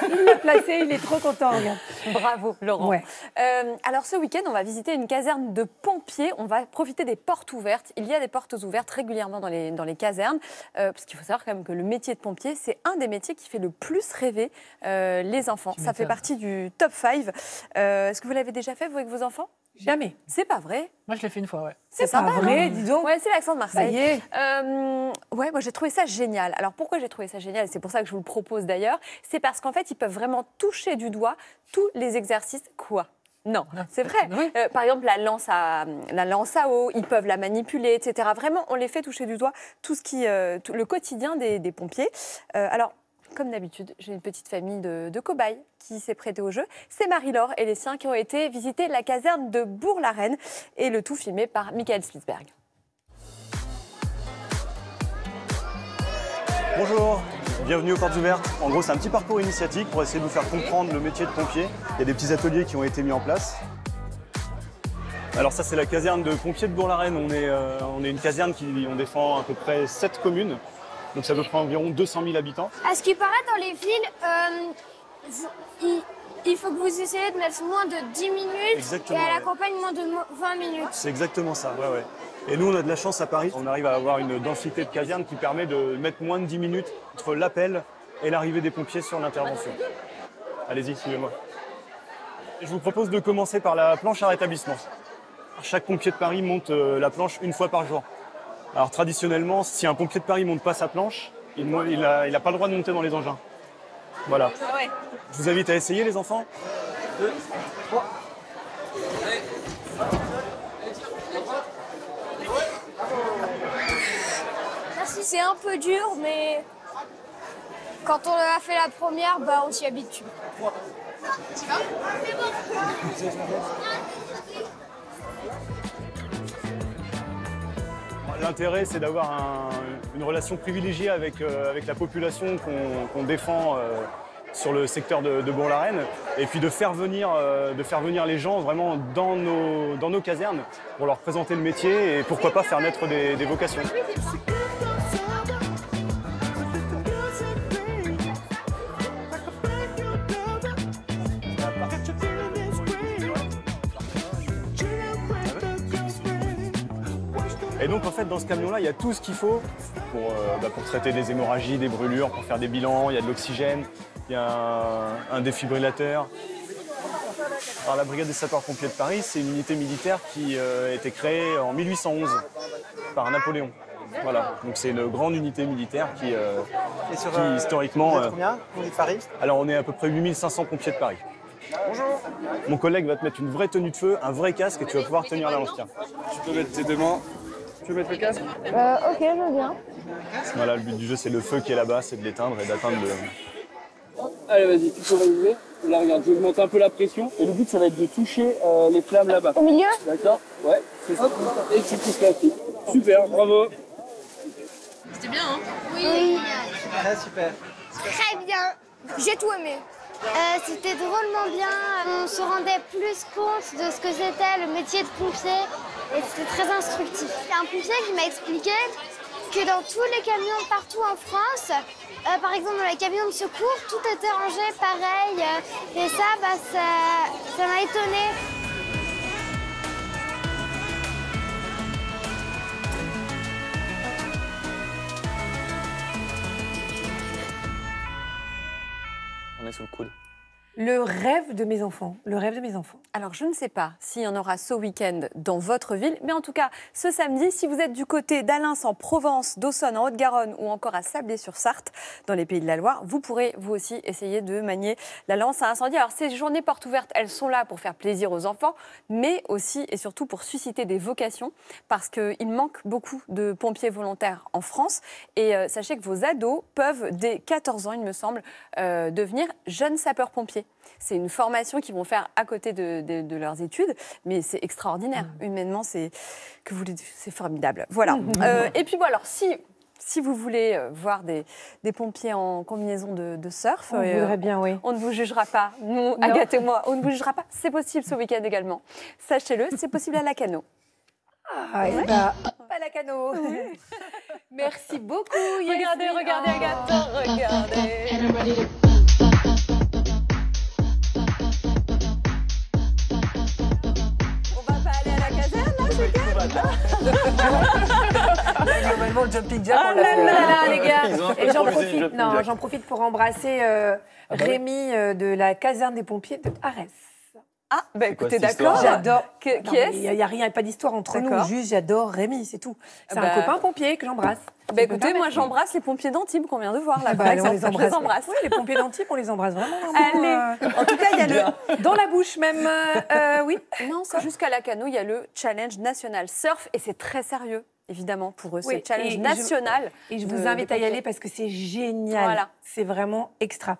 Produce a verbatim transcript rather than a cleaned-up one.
Il l'a placé, il est trop content. Regarde. Bravo, Laurent. Ouais. Euh, alors, ce week-end, on va visiter une caserne de pompiers. On va profiter des portes ouvertes. Il y a des portes ouvertes régulièrement dans les, dans les casernes. Euh, parce qu'il faut savoir quand même que le métier de pompier, c'est un des métiers qui fait le plus rêver euh, les enfants. Ça fait partie du top cinq. Euh, Est-ce que vous l'avez déjà fait, vous, avec vos enfants? Jamais. C'est pas vrai. Moi, je l'ai fait une fois, ouais. C'est pas vrai, dis donc. Ouais, c'est l'accent de Marseille. Euh, ouais, moi, j'ai trouvé ça génial. Alors, pourquoi j'ai trouvé ça génial? C'est pour ça que je vous le propose d'ailleurs. C'est parce qu'en fait, ils peuvent vraiment toucher du doigt tous les exercices. Quoi? Non, c'est vrai. Oui. Euh, par exemple, la lance, à, la lance à eau, ils peuvent la manipuler, et cetera. Vraiment, on les fait toucher du doigt tout ce qui, euh, tout le quotidien des, des pompiers. Euh, alors, comme d'habitude, j'ai une petite famille de, de cobayes qui s'est prêtée au jeu. C'est Marie-Laure et les siens qui ont été visiter la caserne de Bourg-la-Reine, et le tout filmé par Michael Schlitzberg. Bonjour, bienvenue aux portes ouvertes. En gros, c'est un petit parcours initiatique pour essayer de vous faire comprendre le métier de pompier. Il y a des petits ateliers qui ont été mis en place. Alors ça, c'est la caserne de pompiers de Bourg-la-Reine. On est, euh, on est une caserne qui on défend à peu près sept communes. Donc ça doit prendre environ deux cent mille habitants. À ce qui paraît, dans les villes, euh, vous, il, il faut que vous essayez de mettre moins de dix minutes. Exactement, et à la ouais. campagne, moins de vingt minutes. C'est exactement ça, ouais, ouais. Et nous, on a de la chance à Paris. On arrive à avoir une densité de caserne qui permet de mettre moins de dix minutes entre l'appel et l'arrivée des pompiers sur l'intervention. Allez-y, suivez-moi. Je vous propose de commencer par la planche à rétablissement. Chaque pompier de Paris monte la planche une fois par jour. Alors traditionnellement, si un pompier de Paris ne monte pas sa planche, il n'a pas le droit de monter dans les engins. Voilà. Ouais. Je vous invite à essayer, les enfants. Deux, trois. Merci, c'est un peu dur, mais quand on a fait la première, bah, on s'y habitue. Tu vas ? L'intérêt, c'est d'avoir un, une relation privilégiée avec, euh, avec la population qu'on qu'on défend euh, sur le secteur de, de Bourg-la-Reine, et puis de faire, venir, euh, de faire venir les gens vraiment dans nos, dans nos casernes pour leur présenter le métier et pourquoi pas faire naître des, des vocations. Et donc en fait, dans ce camion-là, il y a tout ce qu'il faut pour, euh, bah, pour traiter des hémorragies, des brûlures, pour faire des bilans, il y a de l'oxygène, il y a un, un défibrillateur. Alors la brigade des sapeurs-pompiers de Paris, c'est une unité militaire qui euh, a été créée en mille huit cent onze par Napoléon. Voilà, donc c'est une grande unité militaire qui, euh, Et sur, qui euh, historiquement... Vous êtes combien, vous êtes Paris ? Alors on est à peu près huit mille cinq cents pompiers de Paris. Bonjour. Mon collègue va te mettre une vraie tenue de feu, un vrai casque, et tu vas pouvoir tenir la lance-pierre. Tu peux mettre tes deux mains. Tu veux mettre le casque ? euh, Ok, je veux bien. Voilà, le but du jeu, c'est le feu qui est là-bas, c'est de l'éteindre et d'atteindre le... Allez, vas-y, tu peux relever. Là, regarde, j'augmente un peu la pression. Et le but, ça va être de toucher euh, les flammes là-bas. Au milieu ? D'accord, ouais, c'est ça. Et tu pousses la fille. Super, bravo. C'était bien, hein ? Oui. oui. Ah, super. Très bien. J'ai tout aimé. Euh, c'était drôlement bien. On se rendait plus compte de ce que c'était le métier de pompier. Et c'était très instructif. Il y a un pompier qui m'a expliqué que dans tous les camions partout en France, euh, par exemple dans les camions de secours, tout était rangé pareil. Et ça, bah, ça m'a étonnée. On est sous le coude. Le rêve de mes enfants, le rêve de mes enfants. Alors, je ne sais pas s'il y en aura ce week-end dans votre ville, mais en tout cas, ce samedi, si vous êtes du côté d'Alens en Provence, d'Aussonne en Haute-Garonne ou encore à Sablé-sur-Sarthe, dans les Pays de la Loire, vous pourrez vous aussi essayer de manier la lance à incendie. Alors, ces journées portes ouvertes, elles sont là pour faire plaisir aux enfants, mais aussi et surtout pour susciter des vocations, parce qu'il manque beaucoup de pompiers volontaires en France. Et euh, sachez que vos ados peuvent, dès quatorze ans, il me semble, euh, devenir jeunes sapeurs-pompiers. C'est une formation qu'ils vont faire à côté de, de, de leurs études, mais c'est extraordinaire. Mmh. Humainement, c'est que vous c'est formidable. Voilà. Mmh. Euh, et puis bon, alors si si vous voulez voir des, des pompiers en combinaison de, de surf, on euh, voudrait bien, oui. On ne vous jugera pas. Nous, Agathe et moi, on ne vous jugera pas. C'est possible ce week-end également. Sachez-le, c'est possible à la cano. Ah, ouais. bah... Pas la cano. Oui. Merci beaucoup. Regardez, regardez, Agathe, regardez. pour le jumping jack. Oh là là, les gars. Et j'en profite, non, j'en profite pour embrasser euh, ah ben Rémi euh, de la caserne des pompiers de Arès. Ah, ben bah, écoutez, d'accord, j'adore. Qui est-ce? Il n'y a rien, pas d'histoire entre nous, juste j'adore Rémi, c'est tout. C'est bah... un copain pompier que j'embrasse. Bah, écoutez, moi j'embrasse les pompiers d'Antibes qu'on vient de voir là-bas. Bah, on les embrasse. Les embrasse. Oui, les pompiers d'Antibes, on les embrasse vraiment. Allez. Euh... En tout cas, il y a le... Dans la bouche même, euh, oui. Non, jusqu'à la Cano, il y a le challenge national surf et c'est très sérieux. Évidemment, pour eux, oui, c'est challenge et national. Je, et je vous invite à y aller parce que c'est génial. Voilà. C'est vraiment extra.